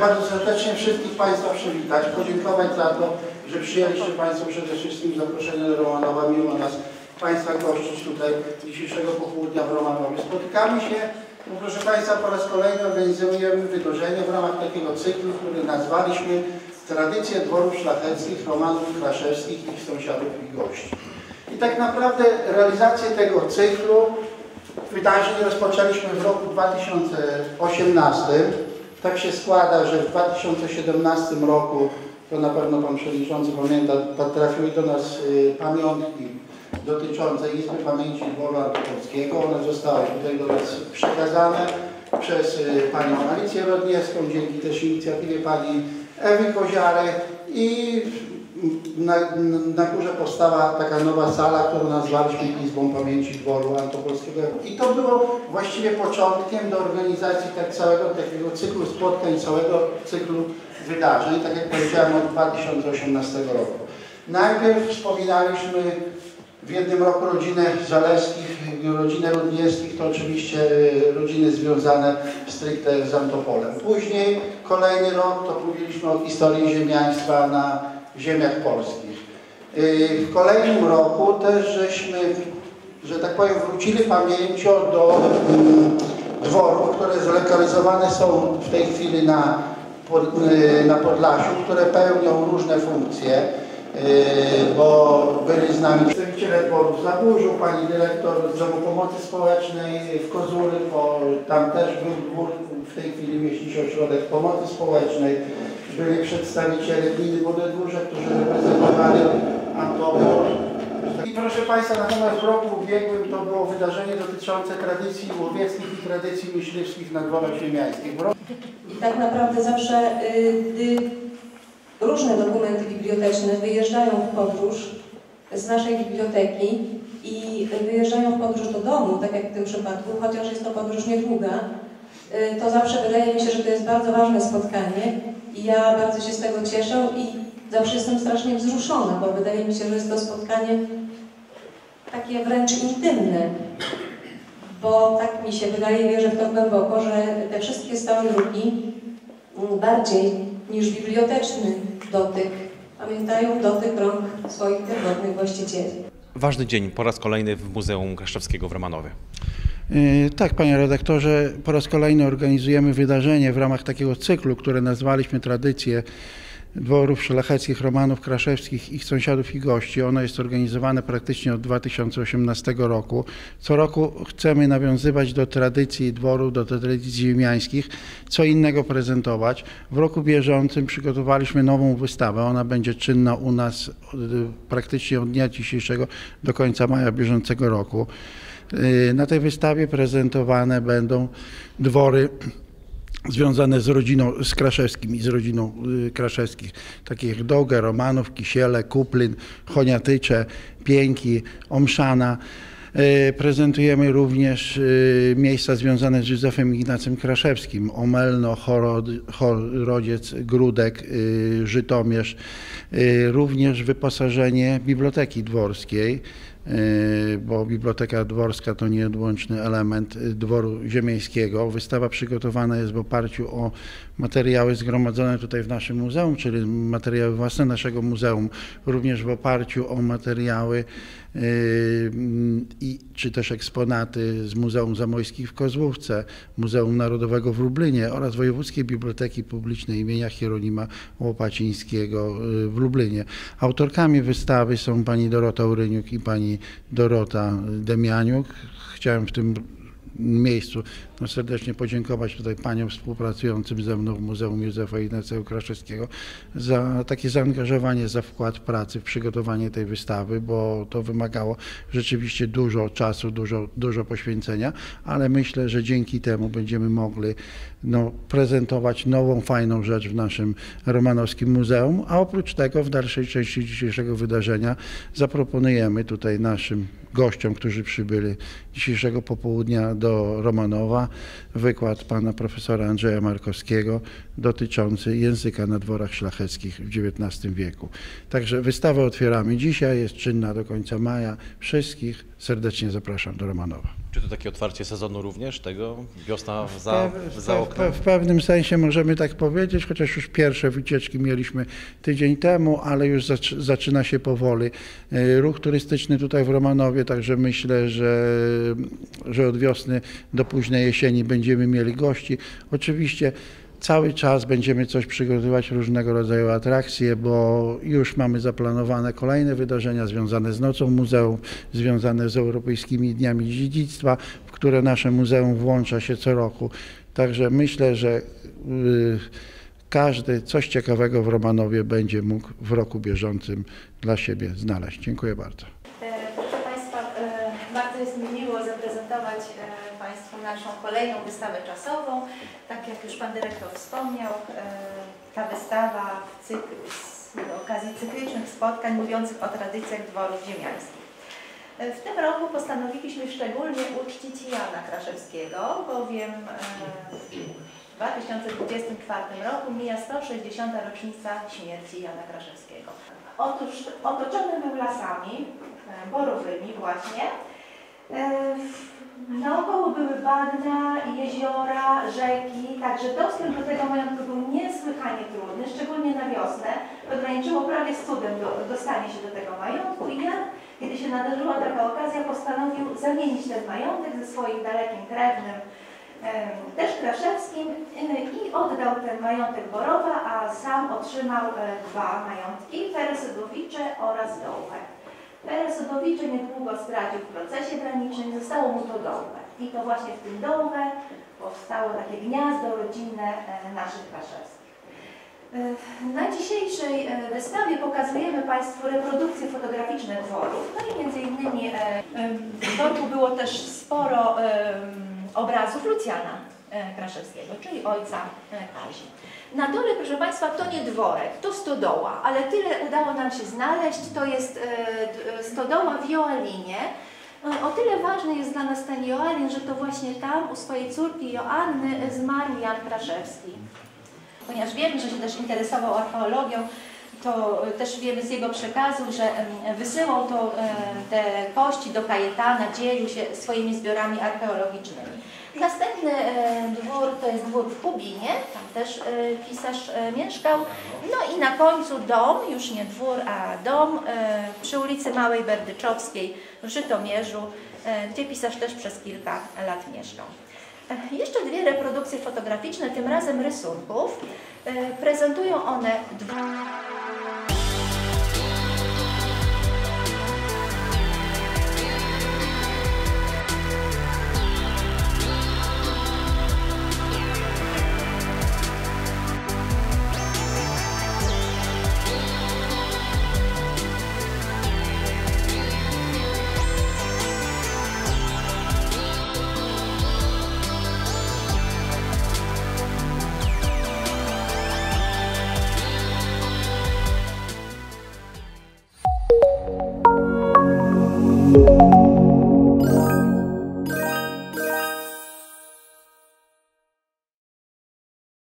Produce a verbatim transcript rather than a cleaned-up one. bardzo serdecznie wszystkich Państwa przywitać, podziękować za to, że przyjęliście Państwo przede wszystkim zaproszenie do Romanowa, mimo nas Państwa gościć tutaj dzisiejszego popołudnia w Romanowie. Spotykamy się, proszę Państwa, po raz kolejny organizujemy wydarzenie w ramach takiego cyklu, który nazwaliśmy Tradycje Dworów Szlacheckich, Romanów Kraszewskich, ich sąsiadów i gości. I tak naprawdę realizację tego cyklu wydarzeń rozpoczęliśmy w roku dwa tysiące osiemnastym. Tak się składa, że w dwa tysiące siedemnastym roku, to na pewno Pan Przewodniczący pamięta, trafiły do nas y, pamiątki dotyczące Izby Pamięci Dworu Antopolskiego. One zostały tutaj do nas przekazane przez y, Panią Alicję Rodniewską, dzięki też inicjatywie Pani Ewy Koziary, i na, na górze powstała taka nowa sala, którą nazwaliśmy Izbą Pamięci Dworu Antopolskiego. I to było właściwie początkiem do organizacji tak całego takiego cyklu spotkań, całego cyklu wydarzeń, tak jak powiedziałem, od dwa tysiące osiemnastego roku. Najpierw wspominaliśmy w jednym roku rodzinę Zalewskich, rodzinę Rudniewskich, to oczywiście rodziny związane stricte z Antopolem. Później, kolejny rok, to mówiliśmy o historii ziemiaństwa na ziemiach polskich. W kolejnym roku też żeśmy, że tak powiem, wrócili pamięcią do dworów, które zlokalizowane są w tej chwili na, na Podlasiu, które pełnią różne funkcje. Yy, bo byli z nami przedstawiciele dworu w Zaburzu, pani dyrektor Domu Pomocy Społecznej w Kozury, bo tam też był dwór, w tej chwili mieści się ośrodek pomocy społecznej. Byli przedstawiciele gminy Wodydłuże, którzy reprezentowali Antobor. I proszę Państwa, natomiast w roku ubiegłym to było wydarzenie dotyczące tradycji łowieckich i tradycji myśliwskich na dworach ziemiańskich. Tak naprawdę zawsze gdy yy, różne dokumenty biblioteczne wyjeżdżają w podróż z naszej biblioteki i wyjeżdżają w podróż do domu, tak jak w tym przypadku, chociaż jest to podróż niedługa, to zawsze wydaje mi się, że to jest bardzo ważne spotkanie i ja bardzo się z tego cieszę i zawsze jestem strasznie wzruszona, bo wydaje mi się, że jest to spotkanie takie wręcz intymne, bo tak mi się wydaje, wierzę w to głęboko, że te wszystkie stałe druki bardziej niż biblioteczny dotyk pamiętają dotyk rąk swoich pierwotnych właścicieli. Ważny dzień po raz kolejny w Muzeum Kraszewskiego w Romanowie. Yy, tak, panie redaktorze, po raz kolejny organizujemy wydarzenie w ramach takiego cyklu, które nazwaliśmy Tradycje Dworów Szlacheckich, Romanów Kraszewskich, ich sąsiadów i gości. Ono jest organizowane praktycznie od dwa tysiące osiemnastego roku. Co roku chcemy nawiązywać do tradycji dworów, do tradycji ziemiańskich, co innego prezentować. W roku bieżącym przygotowaliśmy nową wystawę. Ona będzie czynna u nas praktycznie od dnia dzisiejszego do końca maja bieżącego roku. Na tej wystawie prezentowane będą dwory związane z rodziną, z Kraszewskim i z rodziną y, Kraszewskich, takich jak Dogę, Romanów, Kisiele, Kuplin, Choniatycze, Pięki, Omszana. Y, prezentujemy również y, miejsca związane z Józefem Ignacym Kraszewskim, Omelno, Chorod, Chorodziec, Gródek, y, Żytomierz. Y, również wyposażenie Biblioteki Dworskiej, bo Biblioteka Dworska to nieodłączny element dworu ziemiańskiego. Wystawa przygotowana jest w oparciu o materiały zgromadzone tutaj w naszym muzeum, czyli materiały własne naszego muzeum, również w oparciu o materiały i czy też eksponaty z Muzeum Zamojskich w Kozłówce, Muzeum Narodowego w Lublinie oraz Wojewódzkiej Biblioteki Publicznej imienia Hieronima Łopacińskiego w Lublinie. Autorkami wystawy są pani Dorota Uryniuk i pani Dorota Demianiuk. Chciałem w tym miejscu no serdecznie podziękować tutaj paniom współpracującym ze mną w Muzeum Józefa Ignacego Kraszewskiego za takie zaangażowanie, za wkład pracy w przygotowanie tej wystawy, bo to wymagało rzeczywiście dużo czasu, dużo, dużo poświęcenia, ale myślę, że dzięki temu będziemy mogli no, prezentować nową, fajną rzecz w naszym romanowskim muzeum, a oprócz tego w dalszej części dzisiejszego wydarzenia zaproponujemy tutaj naszym gościom, którzy przybyli dzisiejszego popołudnia do Romanowa, wykład pana profesora Andrzeja Markowskiego dotyczący języka na dworach szlacheckich w dziewiętnastym wieku. Także wystawę otwieramy dzisiaj, jest czynna do końca maja. Wszystkich serdecznie zapraszam do Romanowa. Czy to takie otwarcie sezonu również tego? Wiosna za, za oknem? W pewnym sensie możemy tak powiedzieć, chociaż już pierwsze wycieczki mieliśmy tydzień temu, ale już zaczyna się powoli ruch turystyczny tutaj w Romanowie, także myślę, że, że od wiosny do późnej jesieni będziemy mieli gości. Oczywiście cały czas będziemy coś przygotowywać, różnego rodzaju atrakcje, bo już mamy zaplanowane kolejne wydarzenia związane z Nocą Muzeum, związane z Europejskimi Dniami Dziedzictwa, w które nasze muzeum włącza się co roku. Także myślę, że każdy coś ciekawego w Romanowie będzie mógł w roku bieżącym dla siebie znaleźć. Dziękuję bardzo. Proszę Państwa, bardzo jest mi miło zaprezentować Państwu naszą kolejną wystawę czasową. Tak jak już Pan Dyrektor wspomniał, ta wystawa w cykl, z okazji cyklicznych spotkań mówiących o tradycjach dworów ziemiańskich. W tym roku postanowiliśmy szczególnie uczcić Jana Kraszewskiego, bowiem w dwa tysiące dwudziestym czwartym roku mija sto sześćdziesiąta rocznica śmierci Jana Kraszewskiego. Otóż otoczony był lasami borowymi właśnie. Naokoło były bagna, jeziora, rzeki, także dostęp do tego majątku był niesłychanie trudny, szczególnie na wiosnę. Ograniczyło prawie z cudem dostanie się do tego majątku i Jan, kiedy się nadarzyła taka okazja, postanowił zamienić ten majątek ze swoim dalekim krewnym, też kraszewskim, i oddał ten majątek Borowa, a sam otrzymał dwa majątki, Ferysodowicze oraz Dołwe. Ferysodowicze niedługo stracił w procesie granicznym, zostało mu to Dołwe. I to właśnie w tym Dołwe powstało takie gniazdo rodzinne naszych Kraszewskich. Na dzisiejszej wystawie pokazujemy Państwu reprodukcje fotograficzne dworów. No i między innymi w dworku było też sporo obrazów Lucjana Kraszewskiego, czyli ojca Kazi. Na dole, proszę Państwa, to nie dworek, to stodoła, ale tyle udało nam się znaleźć. To jest stodoła w Joalinie. O tyle ważny jest dla nas ten Joalin, że to właśnie tam u swojej córki Joanny zmarł Jan Kraszewski. Ponieważ wiemy, że się też interesował archeologią, to też wiemy z jego przekazu, że wysyłał to, te kości do Kajetana, dzielił się swoimi zbiorami archeologicznymi. Następny dwór to jest dwór w Kublinie, tam też pisarz mieszkał. No i na końcu dom, już nie dwór, a dom przy ulicy Małej Berdyczowskiej w Żytomierzu, gdzie pisarz też przez kilka lat mieszkał. Jeszcze dwie reprodukcje fotograficzne, tym razem rysunków. Prezentują one dwa